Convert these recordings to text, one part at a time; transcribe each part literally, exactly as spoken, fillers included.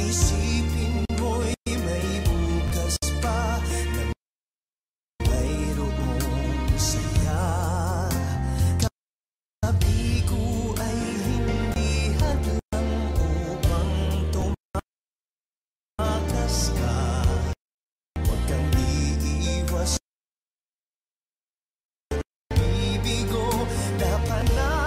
Isipin mo'y may bukas pa na mayroong saya. Kabi ko ay hindi hadlang upang tumakas ka. Huwag kang iiwas. Bibigo na panahon.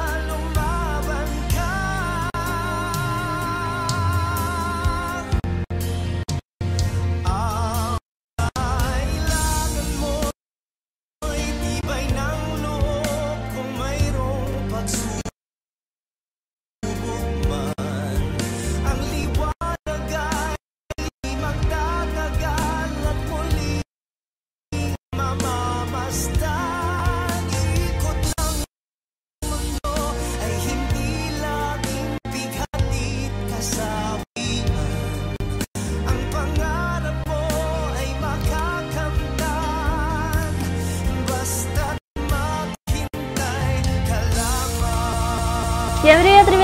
يا مريم.